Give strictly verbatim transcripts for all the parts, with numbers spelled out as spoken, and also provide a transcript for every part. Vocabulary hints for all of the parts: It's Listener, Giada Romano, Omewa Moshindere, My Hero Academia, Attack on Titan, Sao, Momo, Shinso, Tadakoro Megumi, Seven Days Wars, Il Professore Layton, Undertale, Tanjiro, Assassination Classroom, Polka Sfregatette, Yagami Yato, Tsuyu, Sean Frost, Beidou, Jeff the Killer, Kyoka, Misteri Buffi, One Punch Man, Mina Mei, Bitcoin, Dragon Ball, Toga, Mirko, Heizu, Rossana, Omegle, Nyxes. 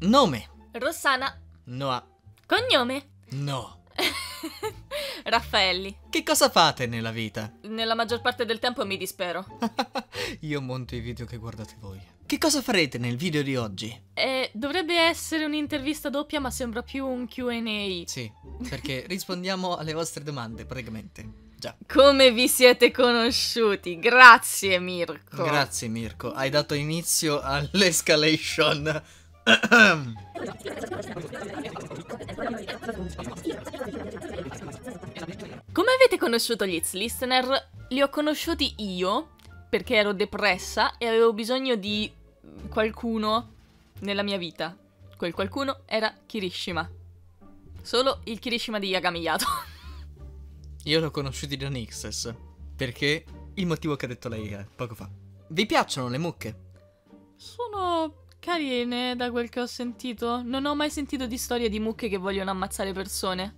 Nome: Rossana. Noa. Cognome: No. Raffaelli. Che cosa fate nella vita? Nella maggior parte del tempo mi dispero. Io monto i video che guardate voi. Che cosa farete nel video di oggi? Eh, dovrebbe essere un'intervista doppia, ma sembra più un Q and A. Sì, perché rispondiamo alle vostre domande, praticamente. Già. Come vi siete conosciuti? Grazie Mirko. Grazie Mirko, hai dato inizio all'escalation. Come avete conosciuto gli It's Listener? Li ho conosciuti io perché ero depressa e avevo bisogno di qualcuno nella mia vita. Quel qualcuno era Kirishima. Solo il Kirishima di Yagami Yato. Io l'ho conosciuti da Nyxes perché il motivo che ha detto lei eh, poco fa. Vi piacciono le mucche? Sono carine, da quel che ho sentito. Non ho mai sentito di storie di mucche che vogliono ammazzare persone.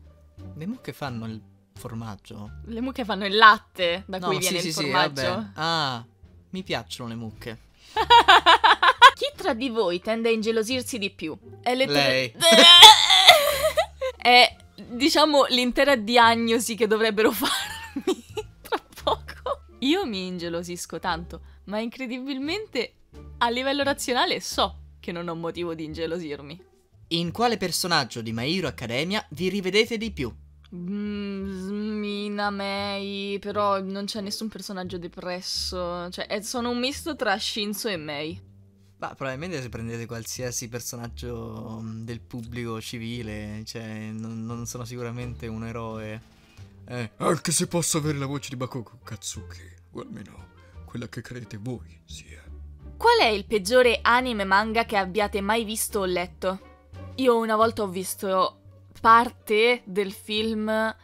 Le mucche fanno il formaggio? Le mucche fanno il latte, da no, cui sì, viene sì, il formaggio. Sì, vabbè. Ah, mi piacciono le mucche. Chi tra di voi tende a ingelosirsi di più? È lei. È, diciamo, l'intera diagnosi che dovrebbero farmi tra poco. Io mi ingelosisco tanto, ma incredibilmente a livello razionale so che non ho motivo di ingelosirmi. In quale personaggio di My Hero Academia vi rivedete di più? Mm, Mina Mei, però non c'è nessun personaggio depresso. Cioè, è, sono un misto tra Shinso e Mei. Ma probabilmente se prendete qualsiasi personaggio del pubblico civile, cioè, non, non sono sicuramente un eroe. Eh. Anche se posso avere la voce di Bakugo Katsuki, o almeno quella che credete voi sia. Qual è il peggiore anime manga che abbiate mai visto o letto? Io una volta ho visto parte del film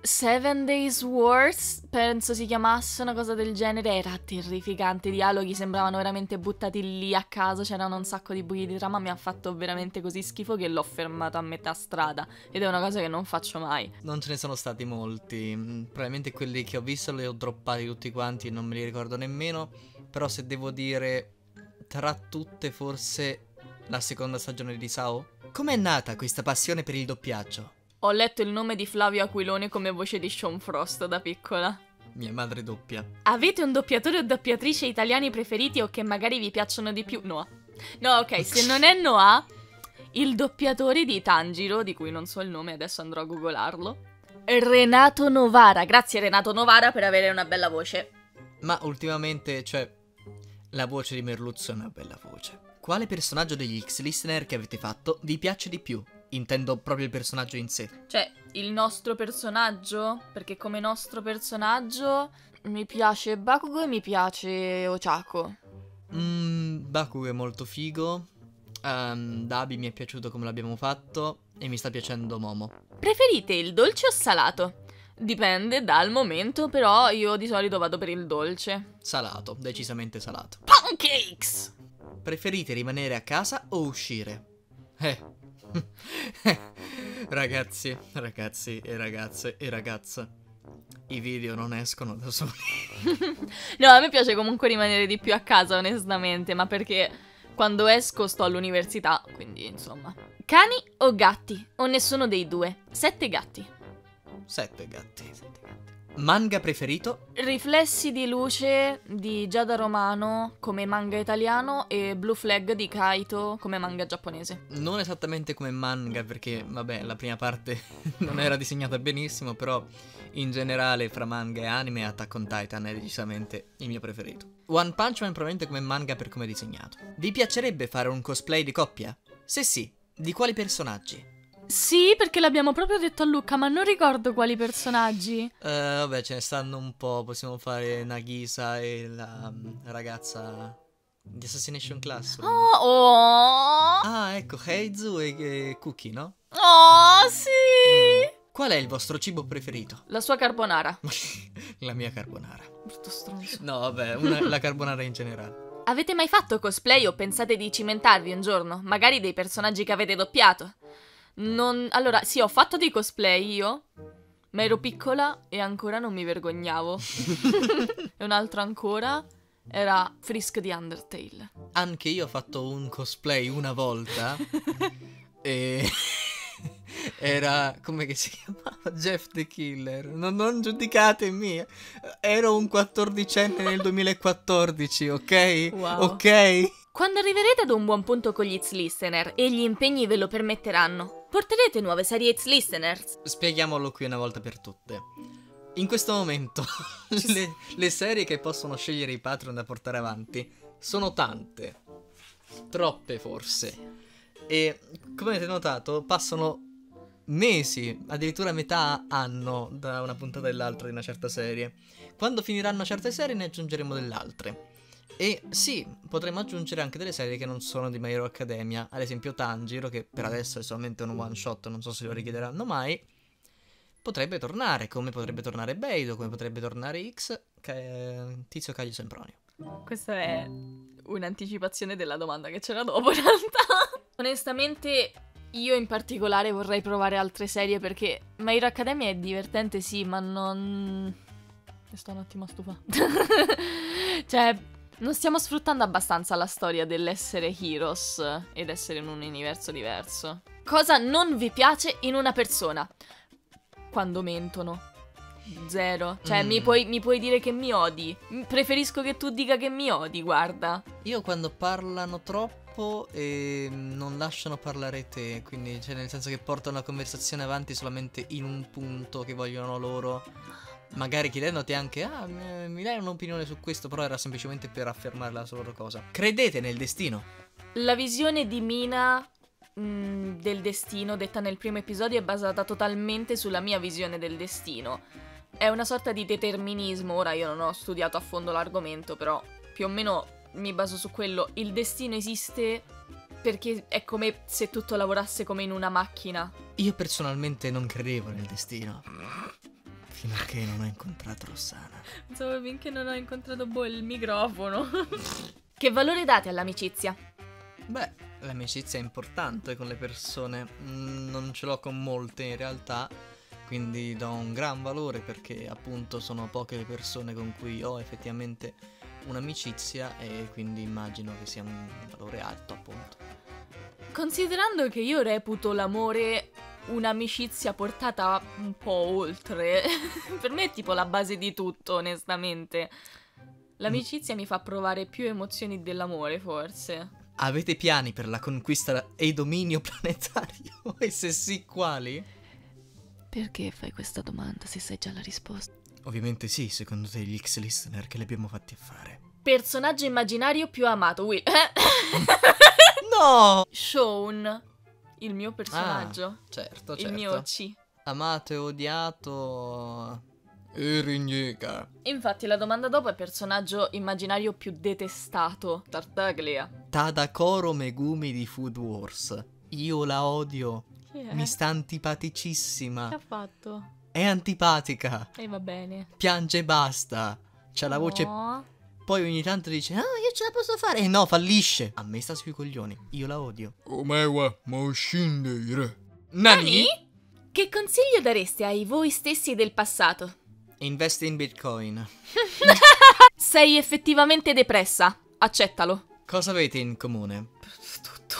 Seven Days Wars, penso si chiamasse, una cosa del genere. Era terrificante, i dialoghi sembravano veramente buttati lì a caso, c'erano un sacco di buchi di trama, mi ha fatto veramente così schifo che l'ho fermato a metà strada. Ed è una cosa che non faccio mai. Non ce ne sono stati molti, probabilmente quelli che ho visto li ho droppati tutti quanti e non me li ricordo nemmeno. Però se devo dire, tra tutte forse la seconda stagione di Sao? Com'è nata questa passione per il doppiaggio? Ho letto il nome di Flavio Aquilone come voce di Sean Frost da piccola. Mia madre doppia. Avete un doppiatore o doppiatrice italiani preferiti o che magari vi piacciono di più? Noah. No, ok, se non è Noah, il doppiatore di Tanjiro, di cui non so il nome, adesso andrò a googolarlo, Renato Novara. Grazie Renato Novara per avere una bella voce. Ma ultimamente, cioè, la voce di Merluzzo è una bella voce. Quale personaggio degli X-Listener che avete fatto vi piace di più? Intendo proprio il personaggio in sé. Cioè, il nostro personaggio? Perché come nostro personaggio mi piace Bakugo e mi piace Ochako. Mm, Bakugo è molto figo. Um, Dabi mi è piaciuto come l'abbiamo fatto e mi sta piacendo Momo. Preferite il dolce o salato? Dipende dal momento, però io di solito vado per il dolce. Salato, decisamente salato. Pancakes! Preferite rimanere a casa o uscire? Eh. Ragazzi, ragazzi e ragazze e ragazze, i video non escono da soli. No, a me piace comunque rimanere di più a casa, onestamente, ma perché quando esco sto all'università, quindi insomma. Cani o gatti? O nessuno dei due? Sette gatti. Sette gatti. Sette gatti. Manga preferito? Riflessi di luce di Giada Romano come manga italiano e Blue Flag di Kaito come manga giapponese. Non esattamente come manga perché, vabbè, la prima parte non era disegnata benissimo, però in generale fra manga e anime Attack on Titan è decisamente il mio preferito. One Punch Man probabilmente come manga per come è disegnato. Vi piacerebbe fare un cosplay di coppia? Se sì, di quali personaggi? Sì, perché l'abbiamo proprio detto a Luca, ma non ricordo quali personaggi. Eh, vabbè, ce ne stanno un po'. Possiamo fare Nagisa e la um, ragazza di Assassination Classroom. Oh, oh. Ah, ecco, Heizu e, e Cookie, no? Oh, sì! Mm. Qual è il vostro cibo preferito? La sua carbonara. La mia carbonara. Brutto stronzo. No, vabbè, una, la carbonara in generale. Avete mai fatto cosplay o pensate di cimentarvi un giorno? Magari dei personaggi che avete doppiato? Non... Allora, sì, ho fatto dei cosplay io, ma ero piccola e ancora non mi vergognavo. E un altro ancora. era Frisk di Undertale. Anche io ho fatto un cosplay una volta e era, come che si chiamava? Jeff the Killer. No, non giudicatemi. Ero un quattordicenne nel duemilaquattordici, ok? Wow. Ok? Quando arriverete ad un buon punto con gli It's Listener e gli impegni ve lo permetteranno, porterete nuove serie It's Listeners. Spieghiamolo qui una volta per tutte. In questo momento le, le serie che possono scegliere i Patreon da portare avanti sono tante, troppe forse, e come avete notato passano mesi, addirittura metà anno da una puntata all'altra di una certa serie. Quando finiranno certe serie ne aggiungeremo delle altre. E sì, potremmo aggiungere anche delle serie che non sono di My Hero Academia, ad esempio Tanjiro, che per adesso è solamente un one shot, non so se lo richiederanno mai. Potrebbe tornare, come potrebbe tornare Beidou, come potrebbe tornare X, che Tizio Caglio Sempronio. Questa è un'anticipazione della domanda che c'era dopo in realtà. Onestamente io in particolare vorrei provare altre serie perché My Hero Academia è divertente sì, ma non... ne sto un attimo stufa. Cioè... non stiamo sfruttando abbastanza la storia dell'essere heroes ed essere in un universo diverso. Cosa non vi piace in una persona? Quando mentono. Zero. Cioè mm. mi, puoi, mi puoi dire che mi odi. Preferisco che tu dica che mi odi, guarda. Io quando parlano troppo e non lasciano parlare te. Quindi cioè nel senso che portano la conversazione avanti solamente in un punto che vogliono loro. Magari chiedendoti anche, ah, mi dai un'opinione su questo, però era semplicemente per affermare la sua cosa. Credete nel destino. La visione di Mina mh, del destino, detta nel primo episodio, è basata totalmente sulla mia visione del destino. È una sorta di determinismo, ora io non ho studiato a fondo l'argomento, però più o meno mi baso su quello. Il destino esiste perché è come se tutto lavorasse come in una macchina. Io personalmente non credevo nel destino. Fino a che non ho incontrato Rossana. Pensavo finché non ho incontrato boh, il microfono. Che valore date all'amicizia? Beh, l'amicizia è importante con le persone. Non ce l'ho con molte in realtà, quindi do un gran valore perché appunto sono poche le persone con cui ho effettivamente un'amicizia e quindi immagino che sia un valore alto appunto. Considerando che io reputo l'amore un'amicizia portata un po' oltre, per me è tipo la base di tutto, onestamente. L'amicizia mi fa provare più emozioni dell'amore, forse. Avete piani per la conquista e dominio planetario? E se sì, quali? Perché fai questa domanda se sai già la risposta? Ovviamente sì, secondo te gli X-Listener che li abbiamo fatti a fare. Personaggio immaginario più amato, Will. No! Sean. Il mio personaggio. Ah, certo, certo. Il mio C. Amato e odiato. E rignega. Infatti la domanda dopo è personaggio immaginario più detestato. Tartaglia. Tadakoro Megumi di Food Wars. Io la odio. Chi è? Mi sta antipaticissima. Che ha fatto? È antipatica. E va bene. Piange e basta. C'ha la voce... No. Poi ogni tanto dice, ah, io ce la posso fare. E no, fallisce. A me sta sui coglioni. Io la odio. Omewa Moshindere. Nani? Che consiglio dareste ai voi stessi del passato? Investi in Bitcoin. Sei effettivamente depressa. Accettalo. Cosa avete in comune? Tutto.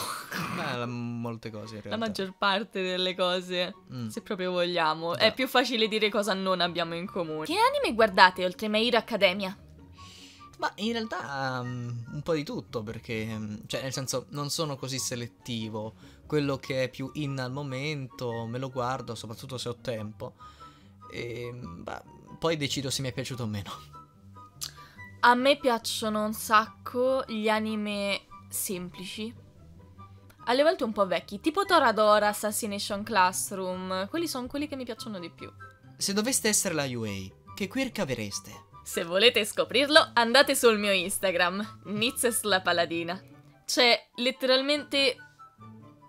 Beh, molte cose in realtà. La maggior parte delle cose, mm. se proprio vogliamo. Da. È più facile dire cosa non abbiamo in comune. Che anime guardate oltre My Hero Academia? Ma in realtà um, un po' di tutto perché, um, cioè nel senso non sono così selettivo, quello che è più in al momento me lo guardo soprattutto se ho tempo e bah, poi decido se mi è piaciuto o meno. A me piacciono un sacco gli anime semplici, alle volte un po' vecchi, tipo Toradora, Assassination Classroom, quelli sono quelli che mi piacciono di più. Se doveste essere la U A, che quirk avreste? Se volete scoprirlo, andate sul mio Instagram, Nyxes la Paladina. C'è letteralmente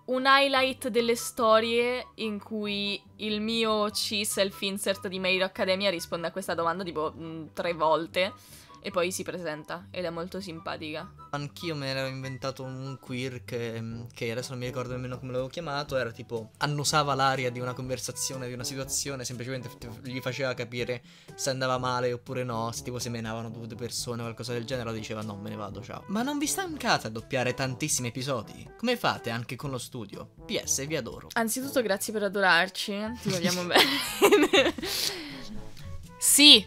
un highlight delle storie in cui il mio C self-insert di My Hero Academia risponde a questa domanda tipo mh, tre volte. E poi si presenta ed è molto simpatica. Anch'io mi ero inventato un queer che, che adesso non mi ricordo nemmeno come l'avevo chiamato. Era tipo, annusava l'aria di una conversazione, di una situazione, semplicemente gli faceva capire se andava male oppure no. Se tipo se menavano due persone o qualcosa del genere, diceva no, me ne vado, ciao. Ma non vi stancate a doppiare tantissimi episodi? Come fate anche con lo studio? P S, vi adoro. Anzitutto grazie per adorarci, ti vogliamo bene. Sì,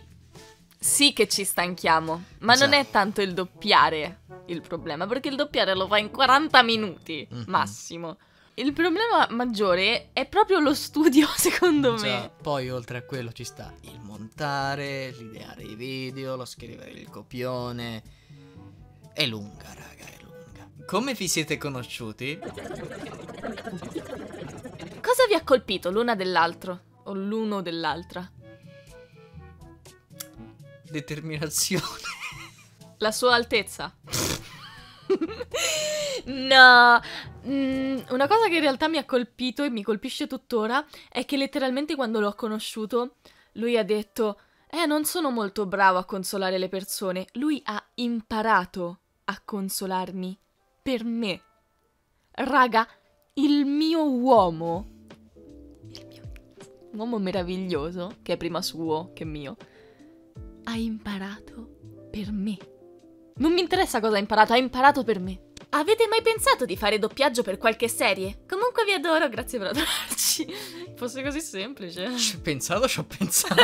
sì che ci stanchiamo, ma esatto, non è tanto il doppiare il problema, perché il doppiare lo fa in quaranta minuti, mm-hmm, massimo. Il problema maggiore è proprio lo studio, secondo Già. me. Poi oltre a quello ci sta il montare, l'ideare i video, lo scrivere il copione. È lunga, raga, è lunga. Come vi siete conosciuti? Cosa vi ha colpito l'una dell'altro? O l'uno dell'altra? Determinazione. La sua altezza. No, mm, una cosa che in realtà mi ha colpito e mi colpisce tuttora è che letteralmente quando l'ho conosciuto lui ha detto eh non sono molto bravo a consolare le persone. Lui ha imparato a consolarmi per me. Raga, il mio uomo, il mio uomo meraviglioso, che è prima suo che mio, ha imparato per me. Non mi interessa cosa ha imparato, ha imparato per me. Avete mai pensato di fare doppiaggio per qualche serie? Comunque vi adoro, grazie per adorarci. Fosse così semplice. Ci ho pensato, ci ho pensato.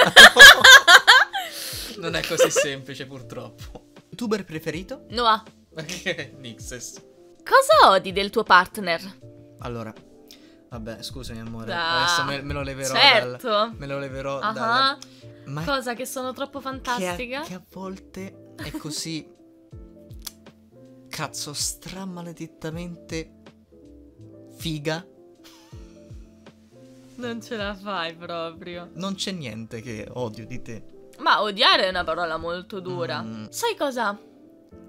Non è così semplice, purtroppo. YouTuber preferito? Noah. Ok, Nyxes. Cosa odi del tuo partner? Allora, vabbè, scusami amore, da... adesso me, me lo leverò. Certo. Dal, me lo leverò. Uh-huh. dal... Ma cosa che sono troppo fantastica. Che a, che a volte è così, cazzo, stramaledettamente figa. Non ce la fai proprio. Non c'è niente che odio di te. Ma odiare è una parola molto dura. Mm. Sai cosa?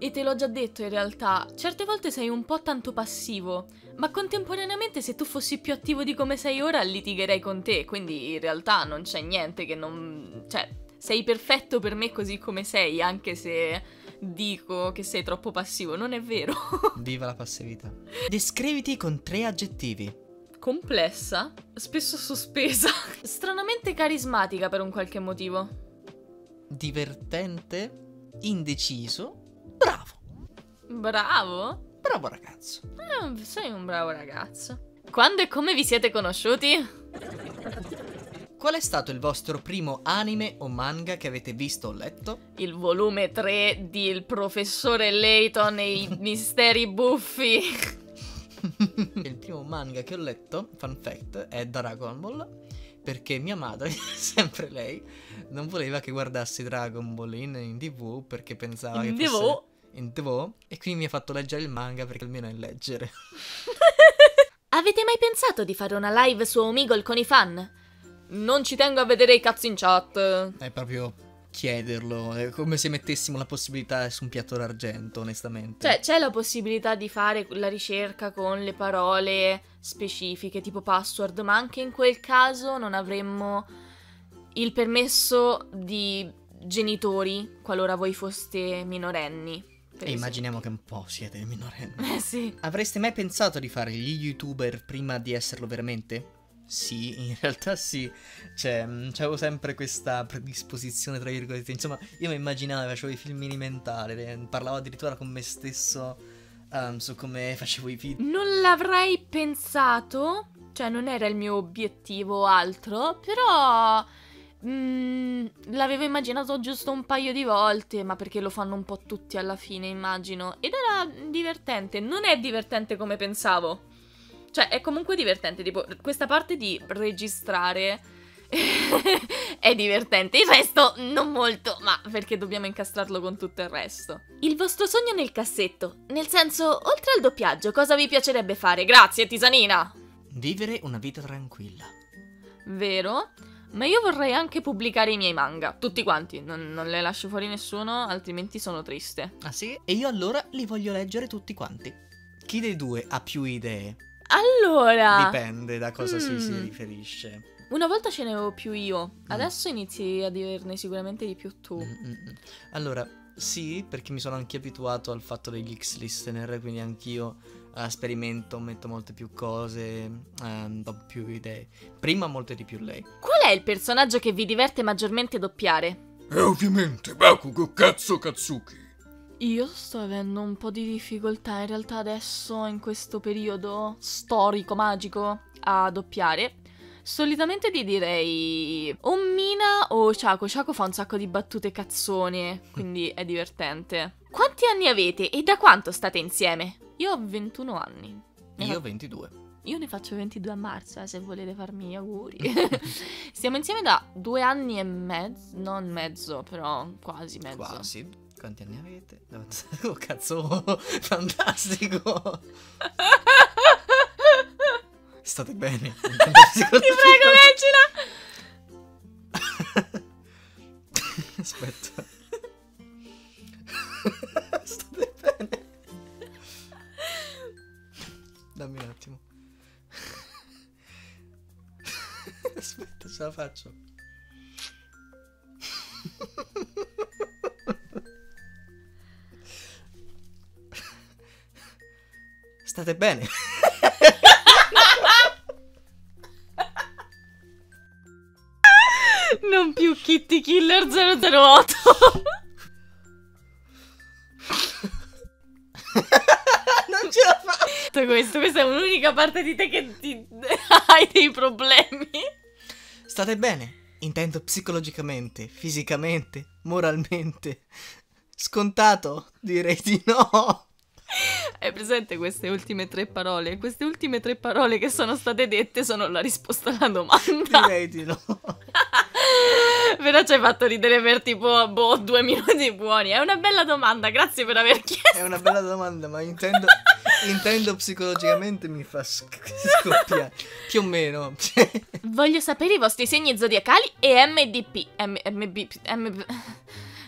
E te l'ho già detto in realtà, certe volte sei un po' tanto passivo, ma contemporaneamente se tu fossi più attivo di come sei ora litigherei con te, quindi in realtà non c'è niente che non... cioè, sei perfetto per me così come sei, anche se dico che sei troppo passivo, non è vero. Viva la passività. Descriviti con tre aggettivi. Complessa, spesso sospesa, stranamente carismatica per un qualche motivo, divertente, indeciso. Bravo. Bravo? Bravo ragazzo. Eh, sei un bravo ragazzo. Quando e come vi siete conosciuti? Qual è stato il vostro primo anime o manga che avete visto o letto? Il volume tre di Il professore Layton e i misteri buffi. Il primo manga che ho letto, fun fact, è Dragon Ball, perché mia madre, sempre lei, non voleva che guardassi Dragon Ball in, in tv perché pensava in che tv. fosse in tv, e quindi mi ha fatto leggere il manga perché almeno è leggere. Avete mai pensato di fare una live su Omegle con i fan? Non ci tengo a vedere i cazzi in chat. È proprio chiederlo, è come se mettessimo la possibilità su un piatto d'argento, onestamente. Cioè, c'è la possibilità di fare la ricerca con le parole specifiche, tipo password, ma anche in quel caso non avremmo il permesso di genitori, qualora voi foste minorenni. E immaginiamo che un po' siete minorenni. Eh sì. Avreste mai pensato di fare gli YouTuber prima di esserlo veramente? Sì, in realtà sì, cioè c'avevo sempre questa predisposizione, tra virgolette, insomma io mi immaginavo, facevo i filmini mentali, parlavo addirittura con me stesso um, su come facevo i video. Non l'avrei pensato, cioè non era il mio obiettivo o altro, però l'avevo immaginato giusto un paio di volte, ma perché lo fanno un po' tutti alla fine, immagino, ed era divertente. Non è divertente come pensavo. Cioè, è comunque divertente, tipo, questa parte di registrare è divertente, il resto non molto, ma perché dobbiamo incastrarlo con tutto il resto. Il vostro sogno nel cassetto, nel senso, oltre al doppiaggio, cosa vi piacerebbe fare? Grazie, tisanina! Vivere una vita tranquilla. Vero? Ma io vorrei anche pubblicare i miei manga, tutti quanti, non, non le lascio fuori nessuno, altrimenti sono triste. Ah sì? E io allora li voglio leggere tutti quanti. Chi dei due ha più idee? Allora, dipende da cosa mm. si riferisce. Una volta ce ne avevo più io, adesso mm. inizi ad averne sicuramente di più tu. Mm, mm, mm. Allora, sì, perché mi sono anche abituato al fatto degli X-Listener, quindi anch'io uh, sperimento, metto molte più cose, um, do più idee. Prima molte di più lei. Qual è il personaggio che vi diverte maggiormente doppiare? E ovviamente Bakugo Katsuki Katsuki. Io sto avendo un po' di difficoltà in realtà adesso, in questo periodo storico, magico, a doppiare. Solitamente ti direi o Mina o Ochako. Ochako fa un sacco di battute cazzone, quindi è divertente. Quanti anni avete e da quanto state insieme? Io ho ventuno anni. Ne Io ho ventidue. Io ne faccio ventidue a marzo, eh, se volete farmi gli auguri. Stiamo insieme da due anni e mezzo, non mezzo, però quasi mezzo. Quasi. Quanti anni avete? Oh, cazzo, fantastico. State bene. Ti prego, leggila. Aspetta. State bene. Dammi un attimo. Aspetta, ce la faccio. State bene. Non più Kitty Killer zero zero otto. Non ce la faccio. Tutto questo, questa è un'unica parte di te che ti... hai dei problemi. State bene, intendo psicologicamente, fisicamente, moralmente. Scontato, direi di no. Hai presente queste ultime tre parole? Queste ultime tre parole che sono state dette sono la risposta alla domanda. Direi di no. Però ci hai fatto ridere per tipo, boh, due minuti buoni. È una bella domanda, grazie per aver chiesto. È una bella domanda, ma intendo, intendo psicologicamente mi fa scoppiare. Più o meno. Voglio sapere i vostri segni zodiacali e M D P.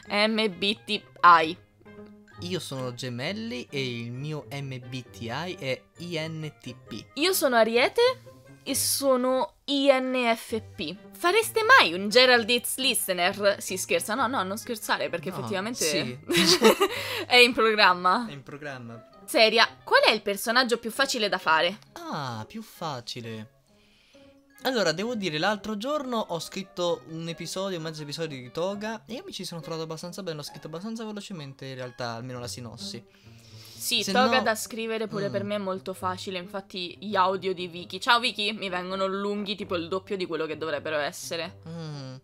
M B T I. Io sono gemelli e il mio M B T I è I N T P. Io sono Ariete e sono I N F P. Fareste mai un Gerald It's Listener? Si scherza? No, no, non scherzare perché no, effettivamente sì. È in programma. È in programma. Seria, qual è il personaggio più facile da fare? Ah, più facile. Allora, devo dire, l'altro giorno ho scritto un episodio, un mezzo episodio di Toga e io mi ci sono trovato abbastanza bene, l'ho scritto abbastanza velocemente in realtà, almeno la sinossi. Sì, se Toga no... da scrivere pure mm. per me è molto facile, infatti gli audio di Vicky, ciao Vicky, mi vengono lunghi tipo il doppio di quello che dovrebbero essere. Mm.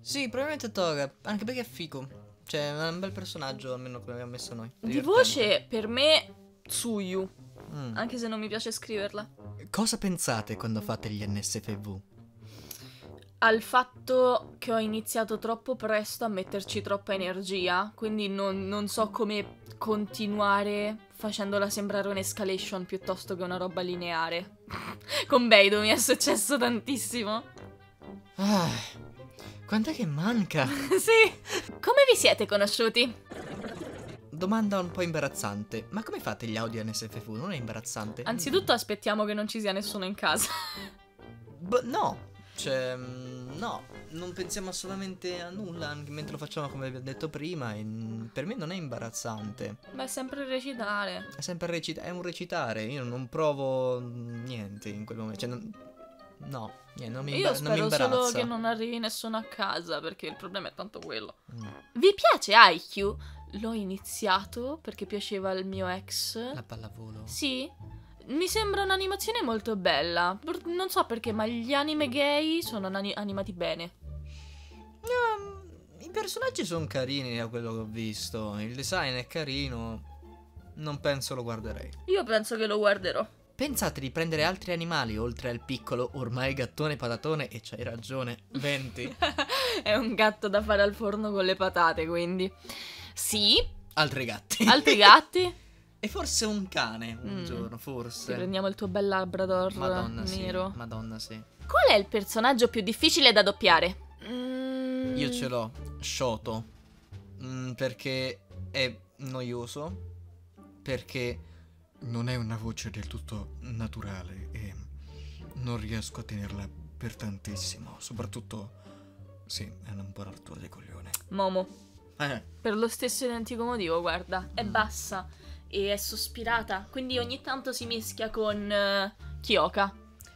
Sì, probabilmente Toga, anche perché è figo, cioè è un bel personaggio, almeno quello che abbiamo messo noi. Di voce, per me, Tsuyu. Mm. Anche se non mi piace scriverla. Cosa pensate quando fate gli N S F W? Al fatto che ho iniziato troppo presto a metterci troppa energia, quindi non, non so come continuare facendola sembrare un'escalation piuttosto che una roba lineare. Con Beidou mi è successo tantissimo. Ah, quant'è che manca? Sì. Come vi siete conosciuti? Domanda un po' imbarazzante. Ma come fate gli audio N S F W? Non è imbarazzante? Anzitutto aspettiamo che non ci sia nessuno in casa. B no. Cioè, no. Non pensiamo assolutamente a nulla, anche mentre lo facciamo come vi ho detto prima. E per me non è imbarazzante. Ma è sempre recitare. È sempre recitare. È un recitare. Io non provo niente in quel momento. Cioè, non... no. Niente, non mi, Io spero non mi imbarazza. Io solo che non arrivi nessuno a casa, perché il problema è tanto quello. Mm. Vi piace I Q? L'ho iniziato perché piaceva al mio ex. La pallavolo. Sì. Mi sembra un'animazione molto bella. Non so perché, ma gli anime gay sono animati bene. No, i personaggi sono carini da quello che ho visto. Il design è carino. Non penso lo guarderei. Io penso che lo guarderò. Pensate di prendere altri animali oltre al piccolo ormai gattone patatone? E c'hai ragione, venti. È un gatto da fare al forno con le patate, quindi... Sì. Altri gatti. Altri gatti. E forse un cane un mm. giorno, forse. Ti prendiamo il tuo bel Labrador Madonna, nero. Sì. Madonna, sì. Qual è il personaggio più difficile da doppiare? Mm. Io ce l'ho. Shoto. Mm, perché è noioso. Perché non è una voce del tutto naturale. E non riesco a tenerla per tantissimo. Soprattutto... Sì, è un po' rottura di coglione. Momo. eh. Per lo stesso identico motivo, guarda, è bassa e è sospirata, quindi ogni tanto si mischia con uh, Kyoka.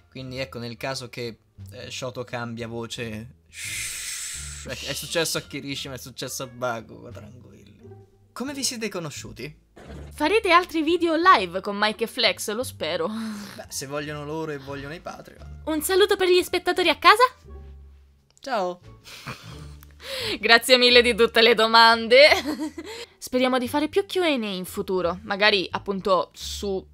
Quindi ecco, nel caso che eh, Shoto cambia voce, shh, è, è successo a Kirishima, è successo a Bakugo, tranquilli. Come vi siete conosciuti? Farete altri video live con Mike e Flex, lo spero. Beh, se vogliono loro e vogliono i Patreon. Un saluto per gli spettatori a casa. Ciao. Grazie mille di tutte le domande. Speriamo di fare più Q and A in futuro. Magari appunto su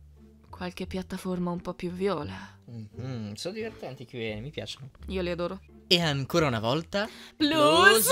qualche piattaforma un po' più viola. Mm-hmm, sono divertenti i Q and A, mi piacciono. Io li adoro. E ancora una volta Plus